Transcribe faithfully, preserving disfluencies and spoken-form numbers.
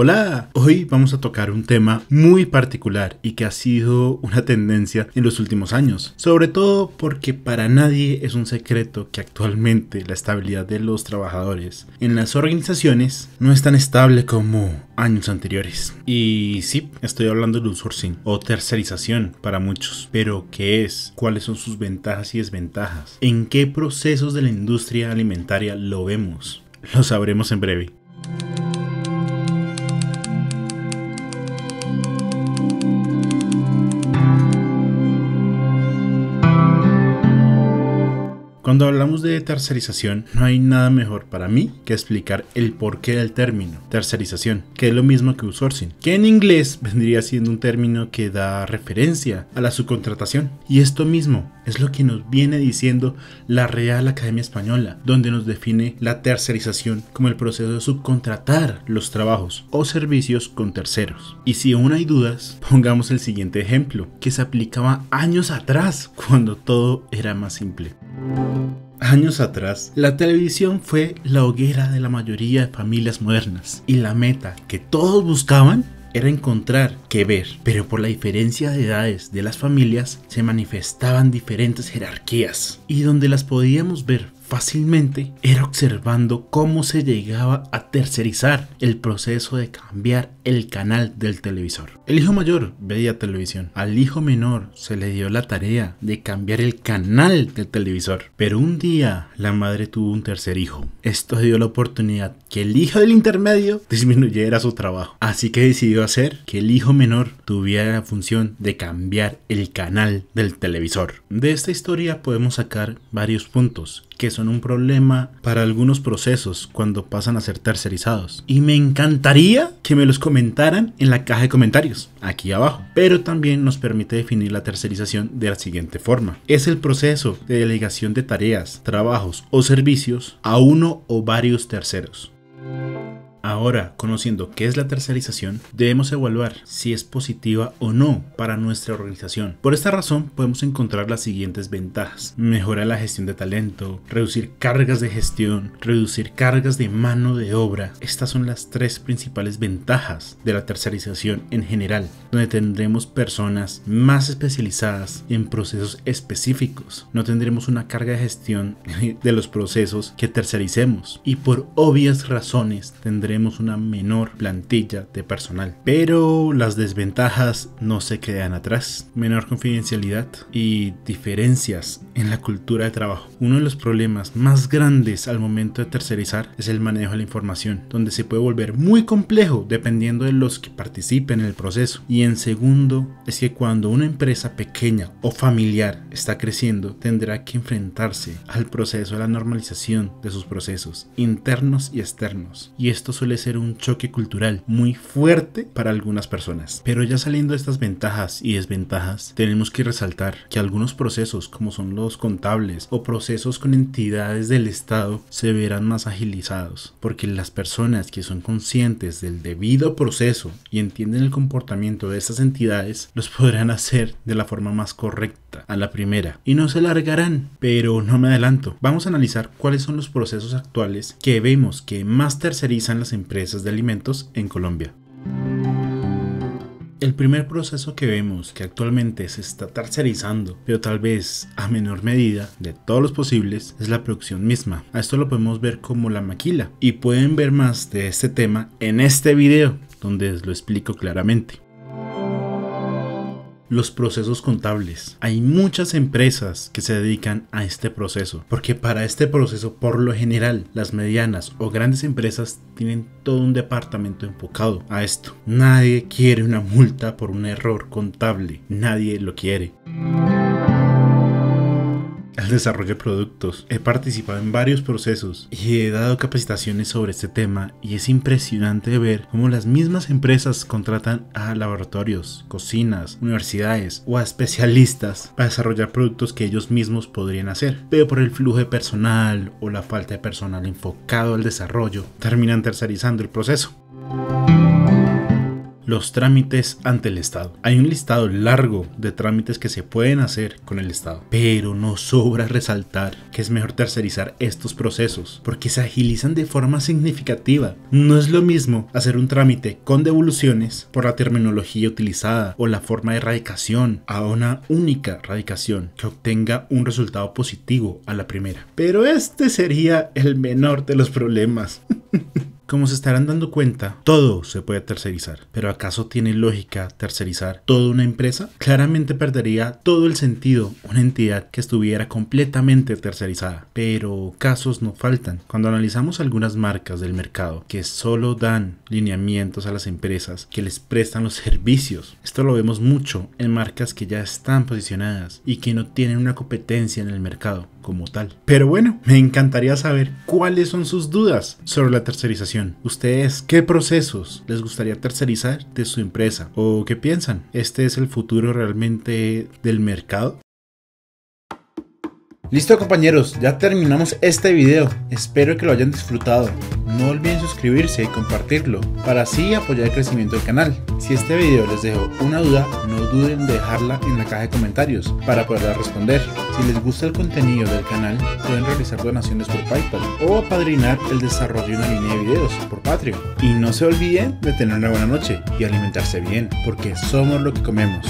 Hola, hoy vamos a tocar un tema muy particular y que ha sido una tendencia en los últimos años, sobre todo porque para nadie es un secreto que actualmente la estabilidad de los trabajadores en las organizaciones no es tan estable como años anteriores. Y sí, estoy hablando de outsourcing o tercerización para muchos, pero ¿qué es? ¿Cuáles son sus ventajas y desventajas? ¿En qué procesos de la industria alimentaria lo vemos? Lo sabremos en breve. Cuando hablamos de tercerización, no hay nada mejor para mí que explicar el porqué del término tercerización, que es lo mismo que outsourcing, que en inglés vendría siendo un término que da referencia a la subcontratación. Y esto mismo es lo que nos viene diciendo la Real Academia Española, donde nos define la tercerización como el proceso de subcontratar los trabajos o servicios con terceros. Y si aún hay dudas, pongamos el siguiente ejemplo, que se aplicaba años atrás, cuando todo era más simple. Años atrás, la televisión fue la hoguera de la mayoría de familias modernas, y la meta que todos buscaban era encontrar qué ver, pero por la diferencia de edades de las familias se manifestaban diferentes jerarquías, y donde las podíamos ver fácilmente era observando cómo se llegaba a tercerizar el proceso de cambiar el canal del televisor. El hijo mayor veía televisión, al hijo menor se le dio la tarea de cambiar el canal del televisor, pero un día la madre tuvo un tercer hijo. Esto dio la oportunidad que el hijo del intermedio disminuyera su trabajo, así que decidió hacer que el hijo menor tuviera la función de cambiar el canal del televisor. De esta historia podemos sacar varios puntos que son un problema para algunos procesos cuando pasan a ser tercerizados, y me encantaría que me los comentaran en la caja de comentarios aquí abajo. Pero también nos permite definir la tercerización de la siguiente forma: es el proceso de delegación de tareas, trabajos o servicios a uno o varios terceros. Ahora, conociendo qué es la tercerización, debemos evaluar si es positiva o no para nuestra organización. Por esta razón, podemos encontrar las siguientes ventajas: mejorar la gestión de talento, reducir cargas de gestión, reducir cargas de mano de obra. Estas son las tres principales ventajas de la tercerización en general, donde tendremos personas más especializadas en procesos específicos. No tendremos una carga de gestión de los procesos que tercericemos, y por obvias razones tendremos Tendremos una menor plantilla de personal. Pero las desventajas no se quedan atrás: menor confidencialidad y diferencias en la cultura de trabajo. Uno de los problemas más grandes al momento de tercerizar es el manejo de la información, donde se puede volver muy complejo dependiendo de los que participen en el proceso. Y en segundo, es que cuando una empresa pequeña o familiar está creciendo, tendrá que enfrentarse al proceso de la normalización de sus procesos internos y externos, y esto suele ser un choque cultural muy fuerte para algunas personas. Pero ya saliendo de estas ventajas y desventajas, tenemos que resaltar que algunos procesos, como son los contables o procesos con entidades del Estado, se verán más agilizados, porque las personas que son conscientes del debido proceso y entienden el comportamiento de estas entidades los podrán hacer de la forma más correcta a la primera y no se largarán. Pero no me adelanto, vamos a analizar cuáles son los procesos actuales que vemos que más tercerizan las empresas de alimentos en Colombia. El primer proceso que vemos que actualmente se está tercerizando, pero tal vez a menor medida de todos los posibles, es la producción misma. A esto lo podemos ver como la maquila, y pueden ver más de este tema en este video, donde lo explico claramente. Los procesos contables. Hay muchas empresas que se dedican a este proceso, porque para este proceso, por lo general, las medianas o grandes empresas tienen todo un departamento enfocado a esto. Nadie quiere una multa por un error contable, nadie lo quiere. Al desarrollo de productos. He participado en varios procesos y he dado capacitaciones sobre este tema, y es impresionante ver cómo las mismas empresas contratan a laboratorios, cocinas, universidades o a especialistas para desarrollar productos que ellos mismos podrían hacer, pero por el flujo de personal o la falta de personal enfocado al desarrollo terminan tercerizando el proceso. los trámites ante el Estado. Hay un listado largo de trámites que se pueden hacer con el Estado, pero no sobra resaltar que es mejor tercerizar estos procesos porque se agilizan de forma significativa. No es lo mismo hacer un trámite con devoluciones por la terminología utilizada o la forma de radicación a una única radicación que obtenga un resultado positivo a la primera. Pero este sería el menor de los problemas. Como se estarán dando cuenta, todo se puede tercerizar. ¿Pero acaso tiene lógica tercerizar toda una empresa? Claramente perdería todo el sentido una entidad que estuviera completamente tercerizada. Pero casos no faltan. Cuando analizamos algunas marcas del mercado que solo dan lineamientos a las empresas que les prestan los servicios, esto lo vemos mucho en marcas que ya están posicionadas y que no tienen una competencia en el mercado como tal. Pero bueno, me encantaría saber cuáles son sus dudas sobre la tercerización. ¿Ustedes qué procesos les gustaría tercerizar de su empresa? ¿O qué piensan? ¿Este es el futuro realmente del mercado? Listo compañeros, ya terminamos este video, espero que lo hayan disfrutado, no olviden suscribirse y compartirlo, para así apoyar el crecimiento del canal. Si este video les dejó una duda, no duden de dejarla en la caja de comentarios para poderla responder. Si les gusta el contenido del canal, pueden realizar donaciones por PayPal o apadrinar el desarrollo de una línea de videos por Patreon. Y no se olviden de tener una buena noche y alimentarse bien, porque somos lo que comemos.